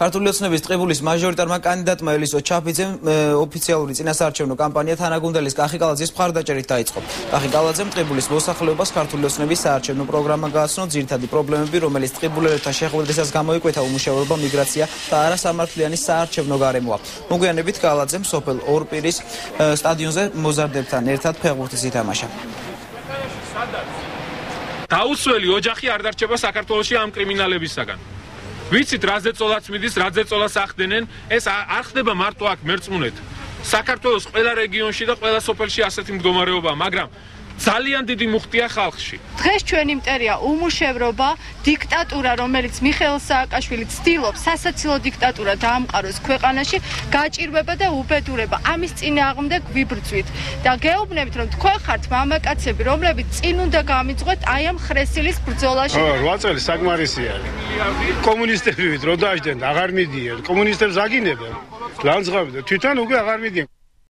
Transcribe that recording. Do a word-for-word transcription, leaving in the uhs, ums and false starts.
ქართული ოცნების ტყიბულის მაჟორიტარმა კანდიდატმა ელისო ჩაფიძემ ოფიციალური წინასაარჩევნო კამპანია თანაგუნდელის კახიკალაძის მხარდაჭერით დაიწყო. კახიკალაძემ ტყიბულის მოსახლეობას ქართული ოცნების საარჩევნო პროგრამა გააცნო, ძირითადი პრობლემები, რომელიც ტყიბულელთა შეხვედრისას გამოიკვეთა უმუშევრობა, მიგრაცია და არასამართლიანი საარჩევნო გარემოა. მოგვიანებით კალაძემ სოფელ ორპირის სტადიონზე მოზარდებთან ერთად ფეხბურთის ითამაშა. Დაუსველი ოჯახი არ დარჩება საქართველოში ამ კრიმინალებისაგან. Ვიცით, რაზე წოლაც მიდის, რაზე წოლას ახდენენ, ეს არ ხდება მარტო აქ მერწმუნეთ. საქართველოს ყველა რეგიონში და ყველა სოფელში ასეთი მდგომარეობაა, მაგრამ ძალიან დიდი მუხტია ხალხში. დღეს ჩვენი მტერია უმუშევრობა, დიქტატურა, რომელიც მიხეილ სააკაშვილი ცდილობს სასაცილო დიქტატურა დაამყაროს ქვეყანაში, გაჭირვება და უბედურება. ამის წინააღმდეგ ვიბრძვით და გეუბნებით, რომ თქვენ ხართ მამაკაცები, რომლებიც წინ უნდა გამიძღვათ აი ამ ხრესილის ბრძოლაში. რვა წელი საკმარისია. კომუნისტები ვით რო დაждდენ, აღარ მიდიან. კომუნისტებს აგინებენ. ლანძღავდნენ. თვითონ უკვე აღარ მიდიან.